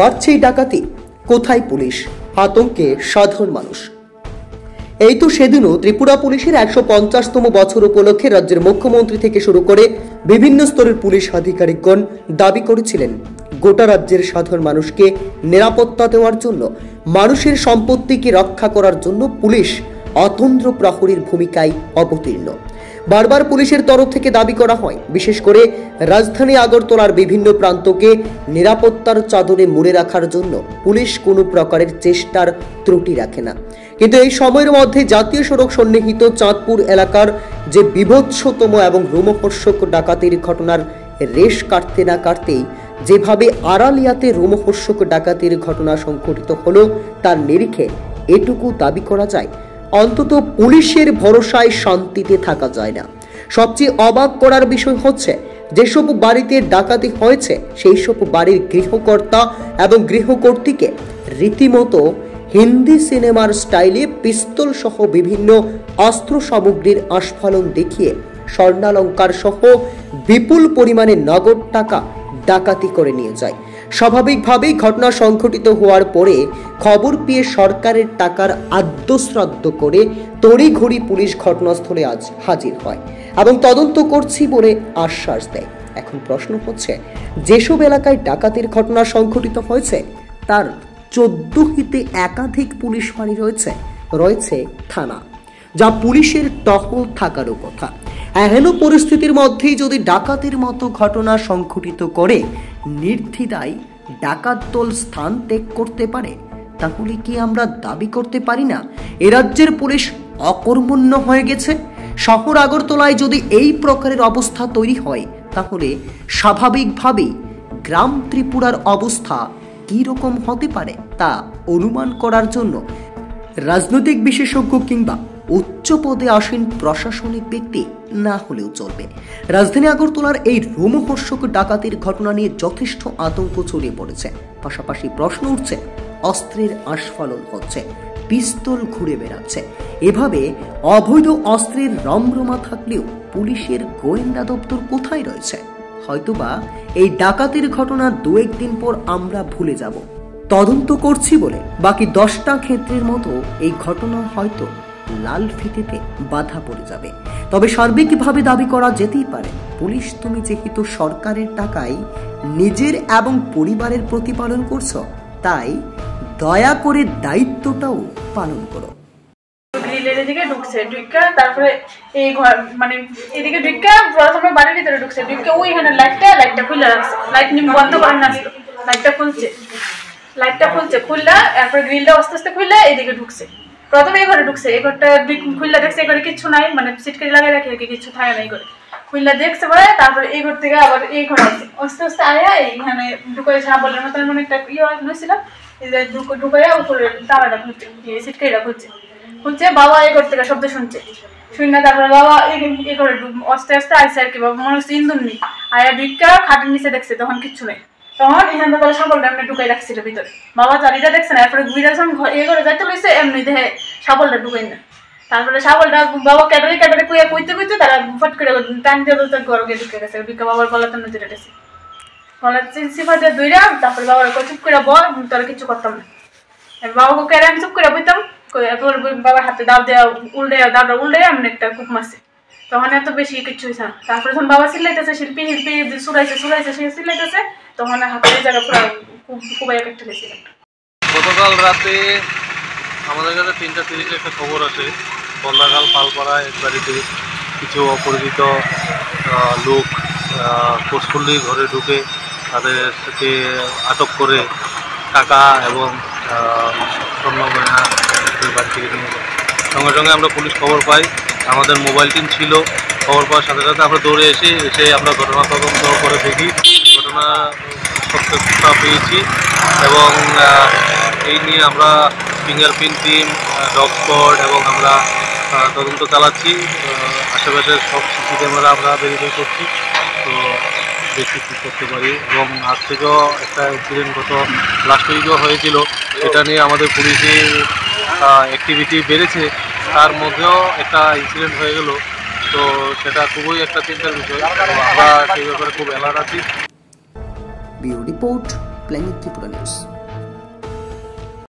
বাড়ছেই ডাকাতি, কোথায় পুলিশ? আতঙ্কে সাধারণ মানুষ। এই তো সেদিনও ত্রিপুরা পুলিশের 150তম বছর উপলক্ষে রাজ্যের মুখ্যমন্ত্রী থেকে শুরু করে বিভিন্ন স্তরের পুলিশ আধিকারিকগণ দাবি করেছিলেন গোটা রাজ্যের সাধারণ মানুষকে নিরাপত্তা দেওয়ার জন্য, মানুষের সম্পত্তিকে রক্ষা করার জন্য পুলিশ অতন্দ্র প্রহরীর ভূমিকায় অবতীর্ণ। বারবার পুলিশের তরফ থেকে দাবি করা হয়, বিশেষ করে রাজধানী আগরতলার বিভিন্ন প্রান্তকে নিরাপত্তার চাদরে মুড়ে রাখার জন্য পুলিশ কোনো প্রকারের চেষ্টার ত্রুটি রাখে না। কিন্তু এই সময়ের মধ্যে জাতীয় সড়ক সন্নিহিত চাঁদপুর এলাকার যে বিভৎসতম এবং রোমহর্ষক ডাকাতির ঘটনার রেশ কাটতে না কাটতেই যেভাবে আড়ালিয়াতে রোমহর্ষক ডাকাতির ঘটনা সংঘটিত হলো, তার নিরিখে এটুকু দাবি করা যায়, অন্তত পুলিশের ভরসায় শান্তিতে থাকা যায় না। সবচেয়ে অবাক করার বিষয় হচ্ছে, যেসব বাড়িতে ডাকাতি হয়েছে সেই সব বাড়ির গৃহকর্তা এবং গৃহকর্তীকে রীতিমতো হিন্দি সিনেমার স্টাইলে পিস্তল সহ বিভিন্ন অস্ত্র সামগ্রীর আস্ফালন দেখিয়ে স্বর্ণালঙ্কার সহ বিপুল পরিমাণে নগদ টাকা ডাকাতি করে নিয়ে যায়। স্বাভাবিকভাবেই ঘটনা সংঘটিত হওয়ার পরে খবর পেয়ে সরকারের টাকার আদ্যশ্রাদ্ধ করে তড়িঘড়ি পুলিশ ঘটনাস্থলে আজ হাজির হয় এবং তদন্ত করছি বলে আশ্বাস দেয়। এখন প্রশ্ন হচ্ছে, যেসব এলাকায় ডাকাতির ঘটনা সংঘটিত হয়েছে তার 14টিতে একাধিক পুলিশ ফাঁড়ি রয়েছে থানা, যা পুলিশের টহল থাকারও কথা। এহেন পরিস্থিতির মধ্যেই যদি ডাকাতির মতো ঘটনা সংঘটিত করে নির্দ্বিধায় ডাকাত দল স্থান ত্যাগ করতে পারে, তাহলে কি আমরা দাবি করতে পারি না এ রাজ্যের পুলিশ অকর্মণ্য হয়ে গেছে? শহর আগরতলায় যদি এই প্রকারের অবস্থা তৈরি হয়, তাহলে স্বাভাবিকভাবেই গ্রাম ত্রিপুরার অবস্থা কী রকম হতে পারে তা অনুমান করার জন্য রাজনৈতিক বিশেষজ্ঞ কিংবা উচ্চ পদে আসীন প্রশাসনিক ব্যক্তি না হলেও চলবে। রাজধানী আগরতলার এই রোমহর্ষক ডাকাতির ঘটনা নিয়ে যথেষ্ট আতঙ্ক ছড়িয়ে পড়েছে। পাশাপাশি প্রশ্ন উঠছে, অস্ত্রের আস্ফালন হচ্ছে, পিস্তল ঘুরে বেড়াচ্ছে। এভাবে অবৈধ অস্ত্রের রমরমা থাকলেও পুলিশের গোয়েন্দা দপ্তর কোথায় রয়েছে? হয়তোবা এই ডাকাতির ঘটনা দু একদিন পর আমরা ভুলে যাব। তদন্ত করছি বলে বাকি 10টা ক্ষেত্রের মতো এই ঘটনা হয়তো লাল ফিতেতে বাধা পড়ে যাবে। তবে সার্বিকভাবে দাবি করা যেতেই পারে, পুলিশ তুমি যেহেতু সরকারের টাকায় নিজের এবং পরিবারের প্রতিপালন করছো, তাই দয়া করে দায়িত্বটাও পালন করো। গ্রিলের এদিকে ঢুকছে, ঢুকে তারপরে এই ঘর মানে এদিকে ঢুকে প্রথমে বাড়ির ভিতরে ঢুকছে, ঢুকে ওইখানে লাইটটা খুলে রাখছে, লাইট নিয়ে বন্ধ করে না, লাইটটা খুলছে খুললা তারপরে গ্রিলটা আস্তে আস্তে খুললে এদিকে ঢুকছে। প্রথমে এই ঘরে ঢুকছে, এই ঘরটা খুললা দেখছে এই ঘরে কিচ্ছু নাই, মানে সিটকে লাগাই রাখে কি কিচ্ছু থাকে না, এই ঘরে খুললা দেখছে বলে তারপরে এই ঘর থেকে আবার এই ঘরে আসছে, আস্তে আস্তে আয়া এইখানে ঢুকে ছাগলের মতন মানে একটা ইয়ে হয়েছিল, ঢুকাইয়া উপরে তারাটা খুলছে, সিটকেটা খুলছে বাবা এই ঘর থেকে শব্দ শুনছে, শুনে তারপরে বাবা এই ঘরে আস্তে আস্তে আইসে আর কি, বাবা মনে হচ্ছে ইন্দুর নেই, আয়া ঢুকা খাটের নিচে দেখছে তখন কিচ্ছু নেই, তখন এখানটা তারা সাবলটা এমনি ঢুকাই রাখছিল ভিতরে, বাবা চারিটা দেখছে না, এরপরে ঘুরার সময় এই ঘরে যাইতে বলেছে এমনি দেখে সাবলটা ঢুকাই না, তারপরে সাবলটা বাবা ক্যাটারে কুইয়া কইতে তারা ফট করে টান দিয়ে গরমে ঢুকে গেছে, ঢুকে বাবার গলাতে নজরে গেছে, গলার সিফা দিয়ে দুইটা, তারপরে বাবার চুপ করে বল তোরা কিছু করতাম না, বাবাকে ক্যারে আমি চুপ করে বইতাম, বাবার হাতে দাও দেওয়া উল্টে দাওটা উল্টে এমনি একটা কূপ মারছে, তখন এত বেশি কিচ্ছু হয়েছে না। তারপরে যখন বাবা সিলাইতেছে শিল্পী সুরাইছে সে সিলাইতেছে, তখন হাতের জায়গা পুরো খুবই একটা গেছিল। গতকাল রাতে আমাদের কাছে 3:30 একটা খবর আসে, বন্যাকাল পালপাড়া এক বাড়িতে কিছু অপরিচিত লোক কোষপল্লী ঘরে ঢুকে তাদেরকে আটক করে টাকা এবং সম্ভাবনা বাড়িতে নিয়ে যায়। সঙ্গে সঙ্গে আমরা পুলিশ খবর পাই, আমাদের মোবাইল টিম ছিল, খবর পাওয়ার সাথে সাথে আমরা দৌড়ে এসে আমরা ঘটনা তদন্ত করে দেখি, ঘটনা সত্যতা পেয়েছি এবং এই নিয়ে আমরা ফিঙ্গারপ্রিন্ট টিম, ডগ স্কোয়াড এবং আমরা তদন্ত চালাচ্ছি। আশেপাশের সব সিসি ক্যামেরা আমরা ভেরিফাই করছি, তো দেখি কী করতে পারি। এবং আজ থেকেও একটা ইনসিডেন্ট গত লাস্ট উইকও হয়েছিল, এটা নিয়ে আমাদের পুলিশের অ্যাক্টিভিটি বেড়েছে, তার মধ্যেও একটা ইনসিডেন্ট হয়ে গেল, তো সেটা খুবই একটা চিন্তার বিষয়। আমরা সেই ব্যাপারে খুব অ্যালার্ট আছি। Bureau report. Playing Tripura news.